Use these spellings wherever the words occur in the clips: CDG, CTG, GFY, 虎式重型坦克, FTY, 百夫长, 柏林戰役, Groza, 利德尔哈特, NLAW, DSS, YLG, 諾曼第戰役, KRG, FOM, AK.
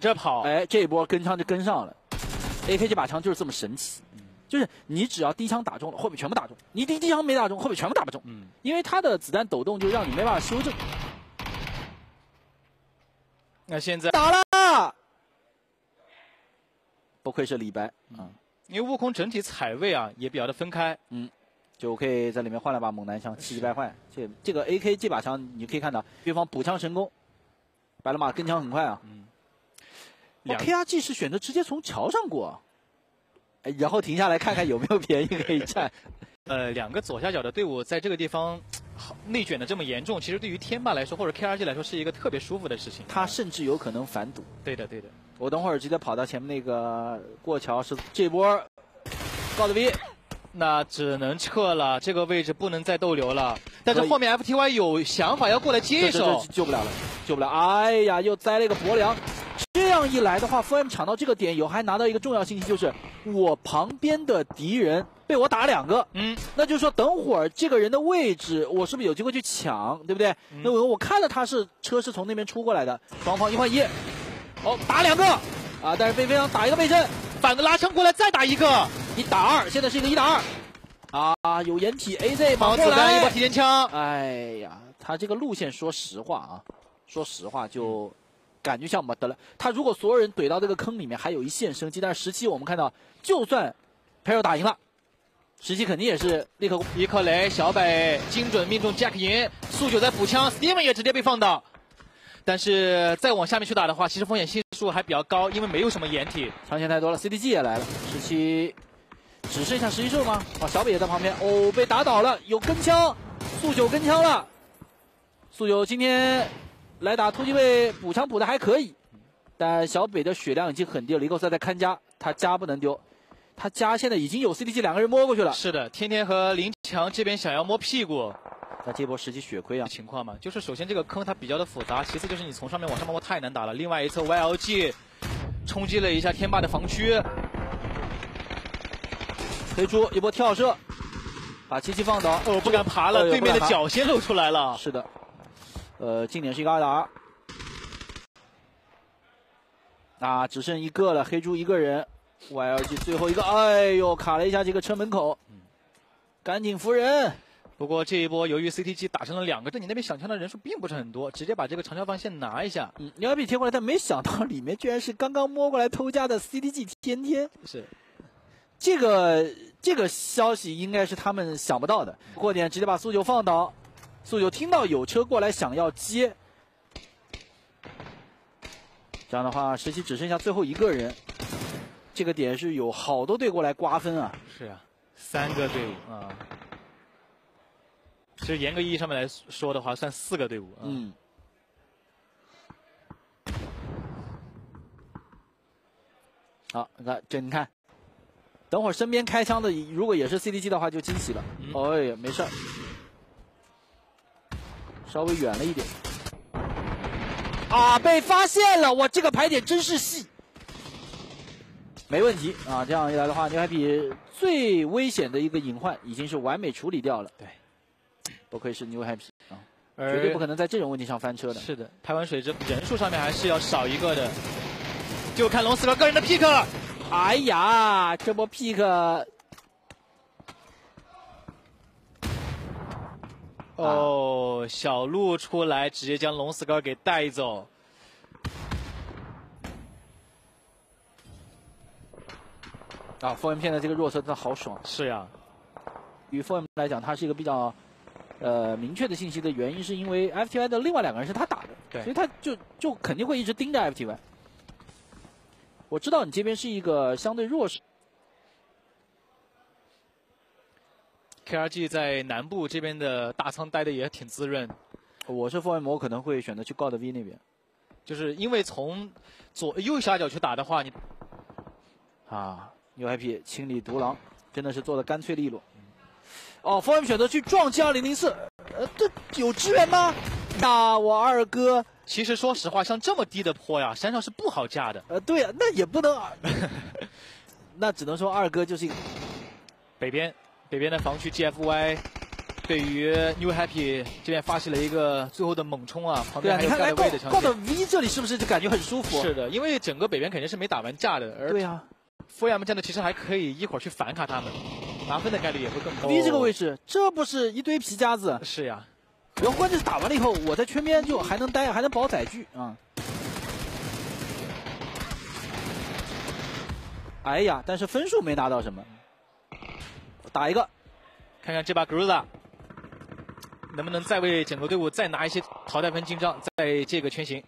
着跑，哎，这一波跟枪就跟上了。AK 这把枪就是这么神奇，就是你只要第一枪打中了，后面全部打中；你第一枪没打中，后面全部打不中。因为它的子弹抖动就让你没办法修正。那现在打了，不愧是李白啊！因为悟空整体踩位啊也比较的分开，就可以在里面换了把猛男枪，气急败坏。这个 AK 这把枪，你可以看到对方补枪成功，白龙马跟枪很快啊。KRG 是选择直接从桥上过，然后停下来看看有没有便宜可以占。两个左下角的队伍在这个地方内卷的这么严重，其实对于天霸来说或者 KRG 来说是一个特别舒服的事情。他甚至有可能反堵。对的，对的。我等会儿直接跑到前面那个过桥是这波高的 V， 那只能撤了，这个位置不能再逗留了。但是后面 FTY 有想法要过来接一手，救不了了，救不了。哎呀，又栽了一个薄凉。这样一来的话 ，FOM 抢到这个点以后，还拿到一个重要信息，就是我旁边的敌人被我打两个，那就是说等会儿这个人的位置，我是不是有机会去抢，对不对？那我看了他是车是从那边出过来的，双方一换一，哦，打两个啊，但是被飞扬打一个背身，反个拉枪过来再打一个，1打2，现在是一个1打2，啊，有掩体 AZ 忙过来一波提前枪，哎呀，他这个路线说实话啊，说实话就。感觉像没得了。他如果所有人怼到这个坑里面，还有一线生机。但是17我们看到，就算 Pero 打赢了，17肯定也是立刻一颗雷，小北精准命中 Jack 赢，素九在补枪 ，Steven 也直接被放倒。但是再往下面去打的话，其实风险系数还比较高，因为没有什么掩体，长线太多了。CDG 也来了，17只剩下11兽吗？哦，小北也在旁边，哦，被打倒了，有跟枪，素九跟枪了，素九今天。来打突击位补枪补的还可以，但小北的血量已经很低了。Lico 在看家，他家不能丢，他家现在已经有 CDG 两个人摸过去了。是的，天天和林强这边想要摸屁股，他这波实际血亏啊。情况嘛，就是首先这个坑它比较的复杂，其次就是你从上面往上摸太难打了。另外一侧 YLG 冲击了一下天霸的防区，推出一波跳射，把77放倒，哦，不敢爬了，对面的脚先露出来了。是的。近点是一个2打2，啊，只剩一个了，黑猪一个人 ，YLG 最后一个，哎呦，卡了一下这个车门口，赶紧扶人。不过这一波由于 CTG 打成了两个，对你那边想枪的人数并不是很多，直接把这个长枪防线拿一下。你要比贴过来，但没想到里面居然是刚刚摸过来偷家的 CTG 天天。是。这个消息应该是他们想不到的，过点直接把苏九放倒。素九听到有车过来想要接，这样的话17只剩下最后一个人，这个点是有好多队过来瓜分啊。是啊，3个队伍啊，其实严格意义上面来说的话算4个队伍啊。好，这你看，等会儿身边开枪的如果也是 CDG 的话就惊喜了。哎呀，没事儿，稍微远了一点，啊，被发现了！哇，这个排点真是细，没问题啊。这样一来的话，牛海比最危险的一个隐患已经是完美处理掉了。对，不愧是牛海比啊，绝对不可能在这种问题上翻车的。是的，排完水之后人数上面还是要少一个的，就看龙死哥个人的 pick 了。哎呀，这波 pick。哦，小鹿出来直接将龙四哥给带走。啊 ，FOM 片的这个弱车真的好爽。是呀，与 FOM 来讲，它是一个比较明确的信息的原因，是因为 FTY 的另外2个人是他打的，对，所以他就肯定会一直盯着 FTY。我知道你这边是一个相对弱势。KRG 在南部这边的大仓待的也挺滋润，我是 FOM 我可能会选择去 God V 那边，就是因为从右下角去打的话，你啊，牛 IP 清理独狼真的是做的干脆利落。哦 ，FOM 选择去撞击2004，这有支援吗？那我二哥，其实说实话，像这么低的坡呀，山上是不好架的。对呀，那也不能，那只能说二哥就是一个北边。的防区 GFY 对于 New Happy 这边发起了一个最后的猛冲啊，旁边还有盖位的场景。告到 V 这里是不是就感觉很舒服？是的，因为整个北边肯定是没打完架的，而对呀 ，FOM 站的其实还可以一会儿去反卡他们，拿分的概率也会更高。V 这个位置，这不是一堆皮夹子？是呀，然后关键是打完了以后，我在圈边就还能待，还能保载具啊。哎呀，但是分数没拿到什么。打一个，看看这把 Groza 能不能再为整个队伍再拿一些淘汰分进账，在这个圈型。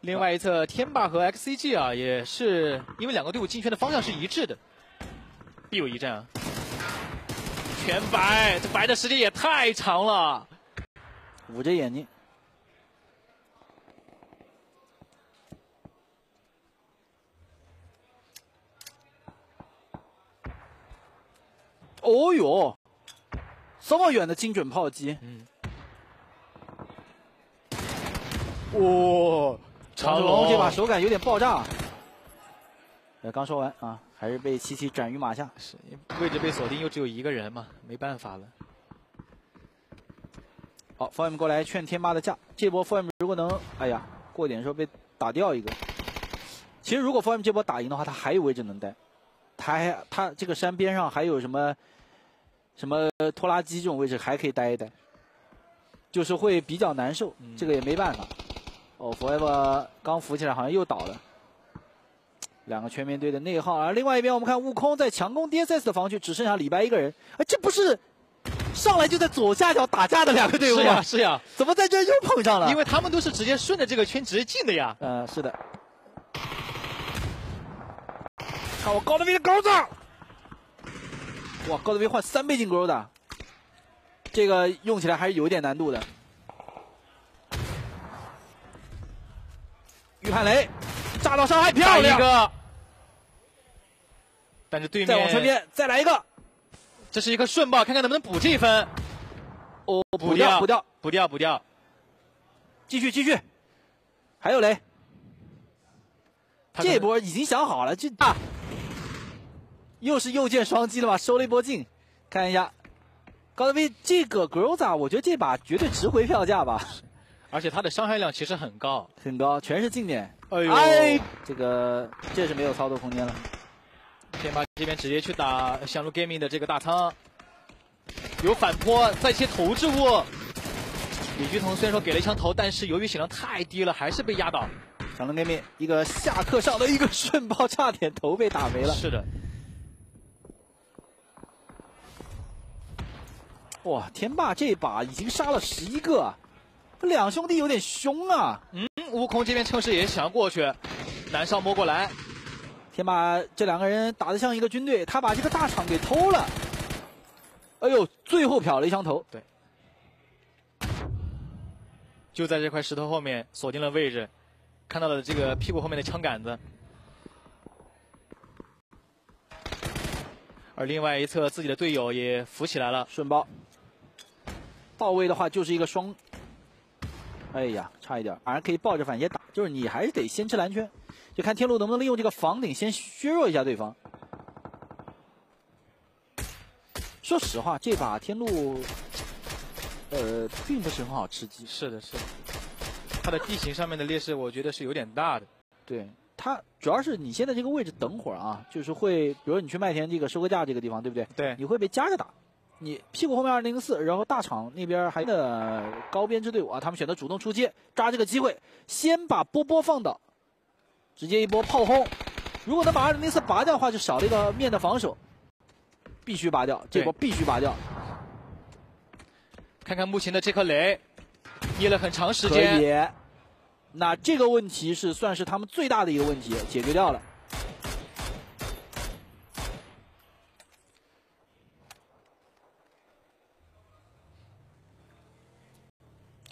另外一侧，天霸和 XCG 啊，也是因为两个队伍进圈的方向是一致的，必有一战啊。全白，这白的时间也太长了，捂着眼睛。 哦哟，这么远的精准炮击，嗯，哇，长龙这把手感有点爆炸。刚说完啊，还是被七七斩于马下。是，位置被锁定，又只有一个人嘛，没办法了。好 ，FOM 过来劝天霸的架，这波 FOM 如果能，哎呀，过点的时候被打掉一个。其实如果 FOM 这波打赢的话，他还有位置能待。 他这个山边上还有什么拖拉机这种位置还可以待一待，就是会比较难受，这个也没办法。哦 ，Forever 刚扶起来，好像又倒了。两个全面队的内耗，而另外一边我们看悟空在强攻 DSS 的防区，只剩下李白一个人。哎，这不是上来就在左下角打架的两个队伍吗？是呀，怎么在这又碰上了？因为他们都是直接顺着这个圈直接进的呀。是的。 看我高德威的钩子，哇，高德威换3倍进钩的，这个用起来还是有点难度的。预判雷炸到伤害漂亮一个，但是对面再往圈边再来一个，这是一个顺爆，看看能不能补这一分。哦，补掉，继续，还有雷，这一波已经想好了，又是右键双击了吧？收了一波进，看一下高德威这个 Groza， 我觉得这把绝对值回票价吧。而且他的伤害量其实很高，全是近点。哎呦，这是没有操作空间了。天霸这边直接去打香炉 Gaming 的这个大仓，有反坡，再切投掷物。李居同虽然说给了一枪头，但是由于血量太低了，还是被压倒。香炉 Gaming 一个下课上的一个顺爆，差点头被打没了。是的。 哇，天霸这把已经杀了11个，这两兄弟有点凶啊。嗯，悟空这边趁势也想过去，南少摸过来。天霸这两个人打得像一个军队，他把这个大厂给偷了。哎呦，最后瞟了一枪头。对，就在这块石头后面锁定了位置，看到了这个屁股后面的枪杆子。 而另外一侧，自己的队友也扶起来了，顺包到位的话就是一个双。哎呀，差一点，反正可以抱着反斜打，就是你还是得先吃蓝圈，就看天路能不能利用这个房顶先削弱一下对方。说实话，这把天路，并不是很好吃鸡。是的，它的地形上面的劣势，我觉得是有点大的。对。 它主要是你现在这个位置，等会儿啊，就是会，比如你去麦田这个收割架这个地方，对不对？对，你会被夹着打。你屁股后面2004，然后大厂那边还的高编支队伍啊，他们选择主动出击，抓这个机会，先把波波放倒，直接一波炮轰。如果能把2004拔掉的话，就少了一个面的防守，必须拔掉，这波必须拔掉。看看目前的这颗雷，捏了很长时间。可以。 那这个问题是算是他们最大的一个问题，解决掉了。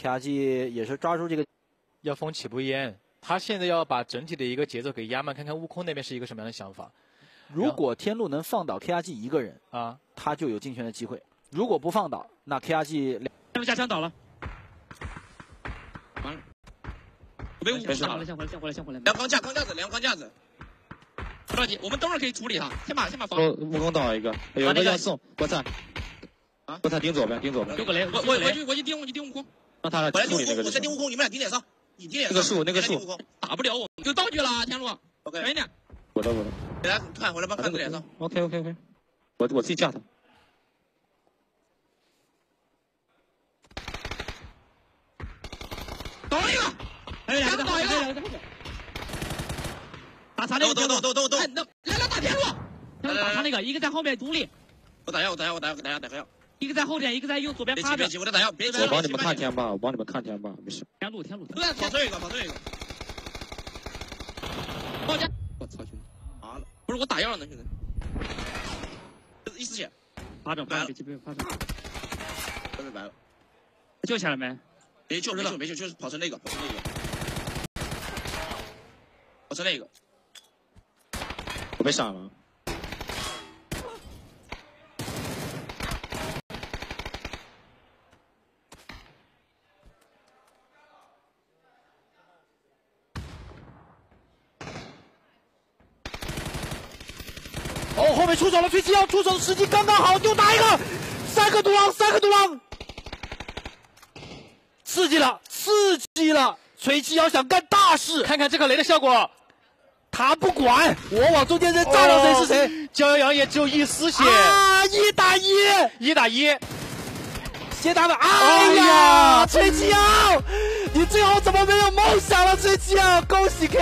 KRG 也是抓住这个，要风起步烟，他现在要把整体的一个节奏给压慢，看看悟空那边是一个什么样的想法。如果天路能放倒 KRG 一个人啊，他就有进圈的机会；如果不放倒，那 KRG 加枪倒了。 被误杀了，先回来。梁框架子，不着急，我们等会儿可以处理他，先把防。我刚倒了一个，有个要送，我操！啊，我操，顶左边，顶左边。有个雷，我去盯悟空。让他来盯悟空，我在盯悟空，你们俩顶点上，你顶点上。那个树，打不了我，有道具了，天路。OK， 远一点。我的。给他看回来吧，看脸上。OK， 我自己架他。 倒一个，打他那个，都，来打天路，打他那个，一个在后面独立，我打药，一个在后点，一个在右左边趴着，别急，我在打药，别急，我帮你们看天吧，没事。天路，对，跑这一个，报价，我操，兄弟，麻了，不是我打药呢，兄弟，一丝血，趴着，白了，救起来没？ 没救，就是跑成那个，我被闪了。哦，后面出手了，出手的时机刚刚好，就打一个，三个毒狼。 刺激了！锤七要想干大事，看看这个雷的效果。他不管，我往中间扔，炸到谁是谁。焦阳阳也只有一丝血啊！1打1，先打的。哎呀，锤七啊！你最后怎么没有梦想了？锤七啊！恭喜 K。